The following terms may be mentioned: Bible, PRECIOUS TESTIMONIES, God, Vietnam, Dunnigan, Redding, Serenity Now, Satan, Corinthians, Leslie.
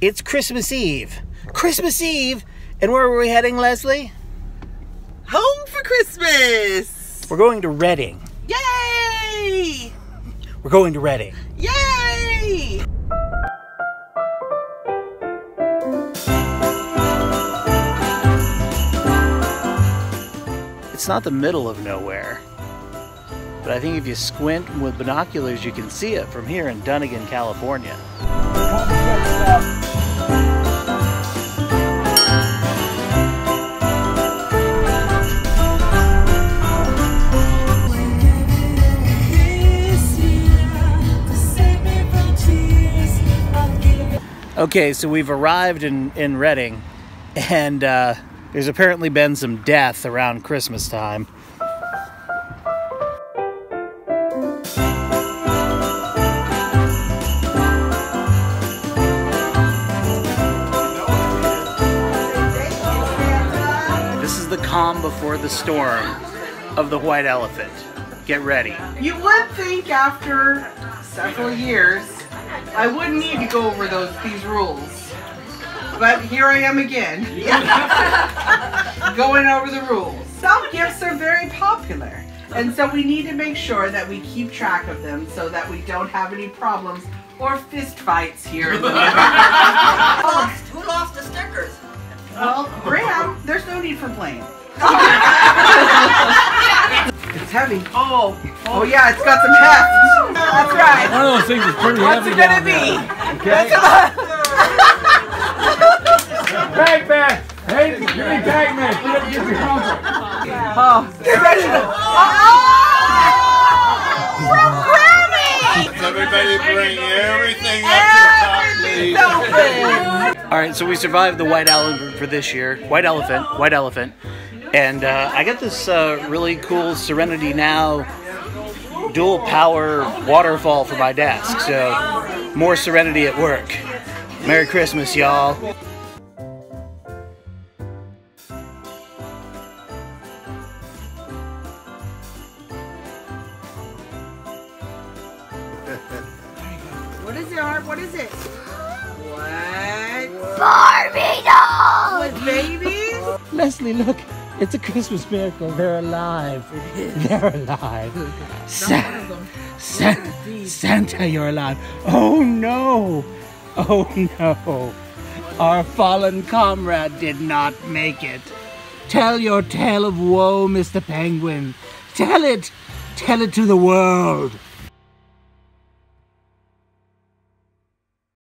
It's Christmas Eve. Christmas Eve! And where were we heading, Leslie? Home for Christmas! We're going to Redding. Yay! We're going to Redding. Yay! It's not the middle of nowhere, but I think if you squint with binoculars, you can see it from here in Dunnigan, California. Okay, so we've arrived in Redding, and there's apparently been some death around Christmas time. This is the calm before the storm of the white elephant. Get ready. You would think after several years, I wouldn't need to go over these rules, but here I am again, going over the rules. Some gifts are very popular, and so we need to make sure that we keep track of them so that we don't have any problems or fist fights here. Who lost the stickers? Well, Graham, there's no need for blame. It's heavy. Oh yeah, it's got some heft. That's right. One of those things is pretty heavy. What's it gonna be? Okay. Bag man. Hey, give me bag man. Give me comfort. Oh, get ready to. Oh, from Grammy. Everybody bring everything up to the top, please. All right, so we survived the white elephant for this year. White elephant. And I got this really cool Serenity Now dual power waterfall for my desk, so more serenity at work. Merry Christmas, y'all. What is it, Art? What is it? What? Barbie doll! With babies? Leslie, look. It's a Christmas miracle. They're alive. They're alive. Santa, you're alive. Oh no. Oh no. Our fallen comrade did not make it. Tell your tale of woe, Mr. Penguin. Tell it. Tell it to the world.